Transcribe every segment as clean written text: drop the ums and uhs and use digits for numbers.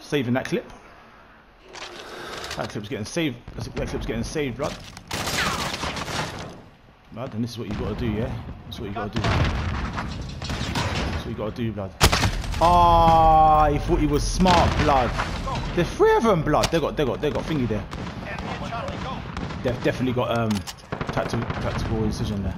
Saving that clip. That clip's getting saved. That clip's getting saved, right? Blood, and this is what you got to do, yeah? That's what you got to do. That's what you got to do, blood. Ah, he thought he was smart, blood. There's three of them, blood. They got thingy there. They've definitely got tactical incision there.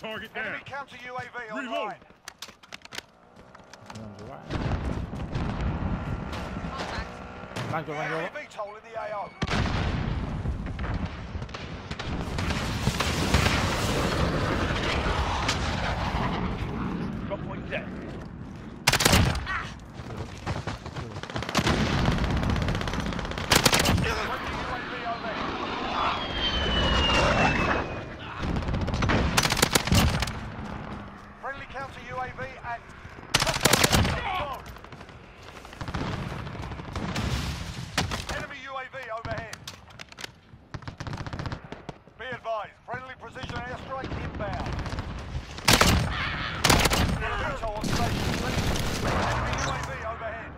Target down. Enemy counter UAV online. Reload. UAV toll in the AO. Drop point dead.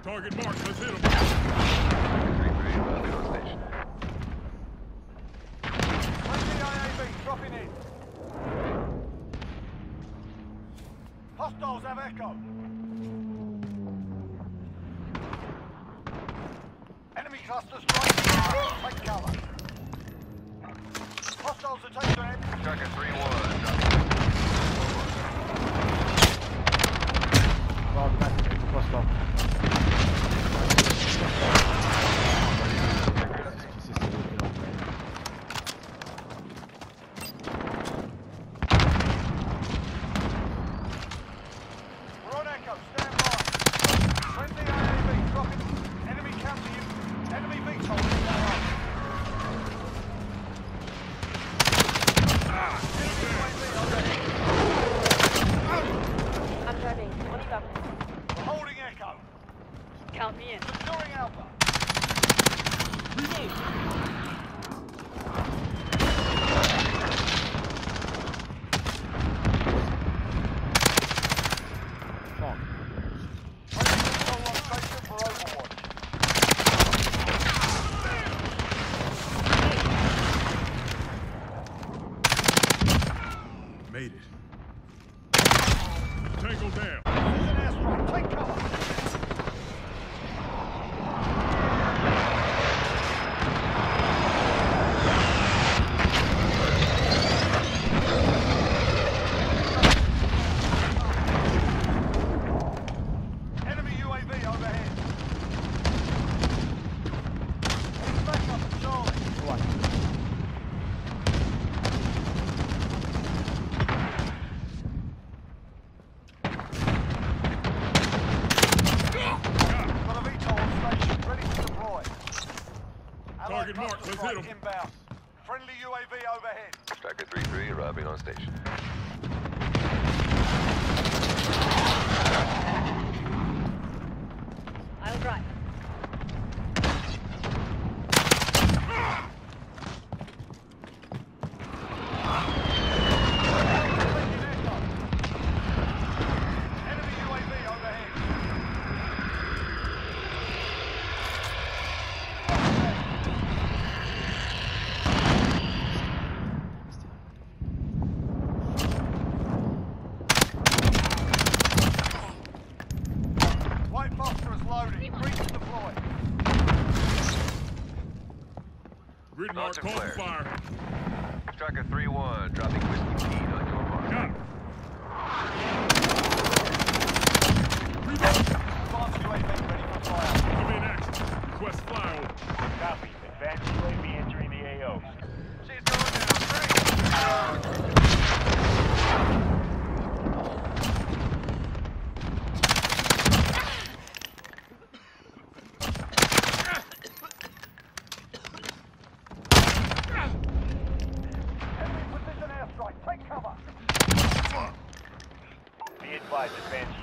Target mark, let's hit him. IAV dropping in. Hostiles have echo. Enemy cluster strike. Take cover. Hostiles are taking it. Target 3-1. Well, back to the hostile. Count me in. Securing Alpha. Made it. Tangle down. Take cover. Target mark, let's hit him. Inbound. Friendly UAV overhead. Tracker 3-3 arriving on station. I'll drive. Grid mark, call for fire. Tracker 3-1, dropping whiskey keen on your mark. Got him. Advanced UAV ready for fire. Come in action. Request flyover. Copy. Advanced UAV entering the AO. She's going down. Take cover! Be advised, advance.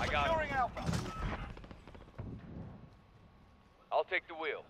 I got it. Alpha. I'll take the wheel.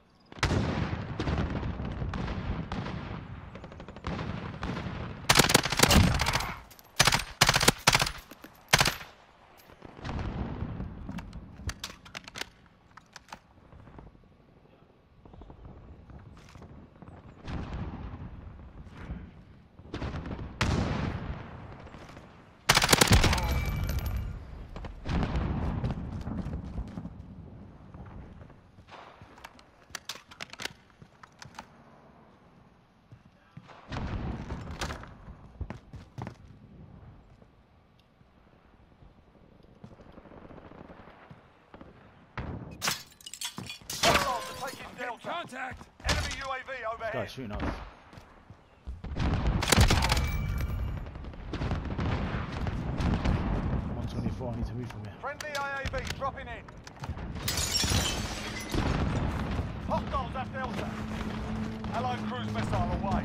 Contact! Enemy UAV overhead! Guys, shooting us. I'm 124, I need to move from here. Friendly IAV dropping in. Hostiles at Delta. Allied cruise missile away.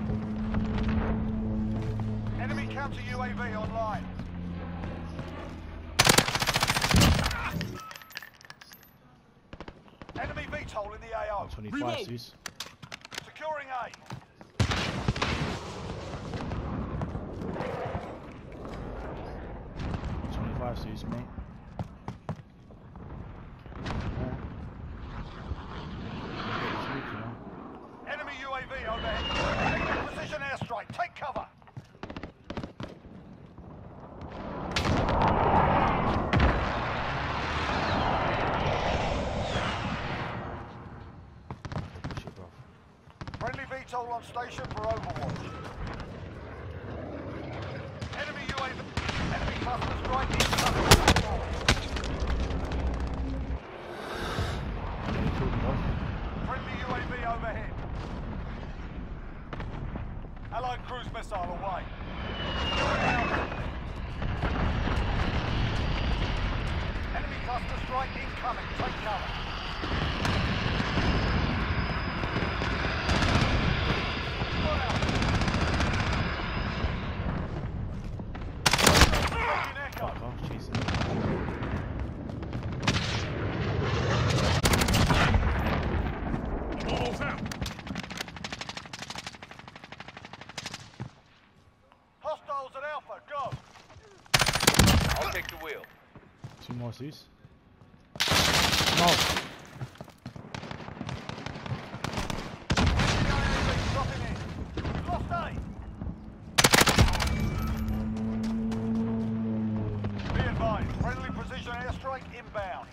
Enemy counter UAV online. Hole in the AO. 25 Cs. Securing A. I'm 25 Cs, mate. Enemy UAV overhead. Precision airstrike. Take cover. On station for overwatch. Enemy UAV. Enemy clusters right here. Friendly UAV overhead. Allied cruise missile away. Enemy cluster strike incoming. Take cover. Zeus. No. Be advised, friendly precision airstrike inbound.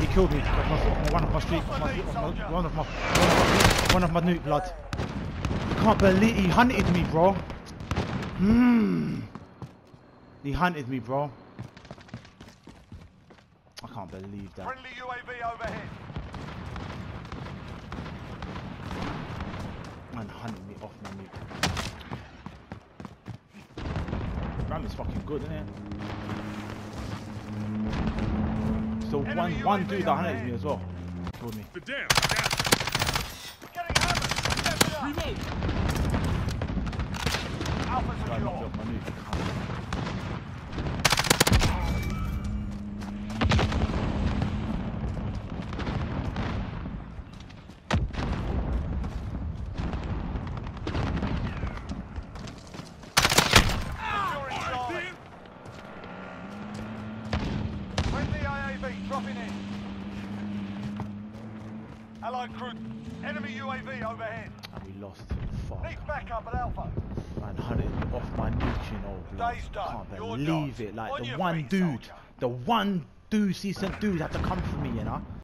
He killed me. One of my new blood. I can't believe he hunted me, bro. He hunted me, bro. I can't believe that. Friendly UAV overhead. Man hunted me off my nuke. Ram is fucking good, isn't it? So one dude that hunted me as well. Told me. Reload. Alpha secure. Friendly IAV dropping in. Allied crew. Enemy UAV overhead. And we lost. Fuck. Sneak back up at Alpha. Man hunted off my nuke, you know, blood. I can't believe it. Like, the one dude, he sent dudes had to come for me, you know.